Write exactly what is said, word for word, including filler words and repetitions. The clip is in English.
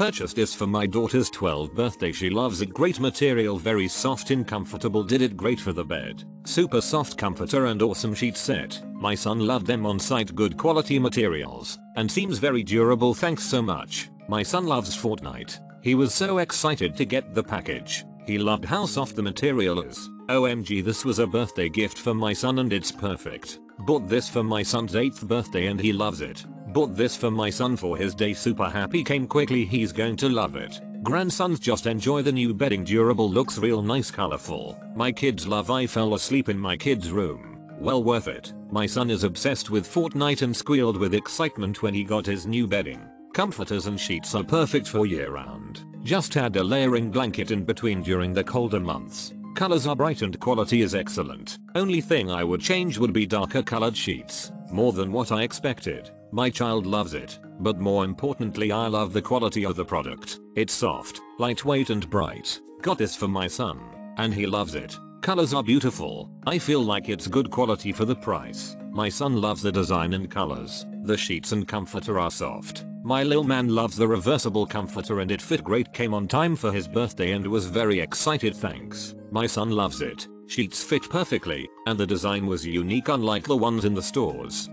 Purchased this for my daughter's twelfth birthday. She loves it. Great material, very soft and comfortable. Did it great for the bed. Super soft comforter and awesome sheet set. My son loved them. On site, good quality materials, and seems very durable. Thanks so much. My son loves Fortnite. He was so excited to get the package. He loved how soft the material is. O M G, this was a birthday gift for my son and it's perfect. Bought this for my son's eighth birthday and he loves it. Bought this for my son for his day. Super happy. Came quickly. He's going to love it. Grandsons, just enjoy the new bedding. Durable, looks real nice, colorful. My kids love. I fell asleep in my kid's room. Well worth it. My son is obsessed with Fortnite and squealed with excitement when he got his new bedding. Comforters and sheets are perfect for year round. Just add a layering blanket in between during the colder months. Colors are bright and quality is excellent. Only thing I would change would be darker colored sheets. More than what I expected. My child loves it, but more importantly I love the quality of the product. It's soft, lightweight and bright. Got this for my son, and he loves it. Colors are beautiful. I feel like it's good quality for the price. My son loves the design and colors. The sheets and comforter are soft. My lil man loves the reversible comforter and it fit great. Came on time for his birthday and was very excited. Thanks. My son loves it. Sheets fit perfectly, and the design was unique unlike the ones in the stores.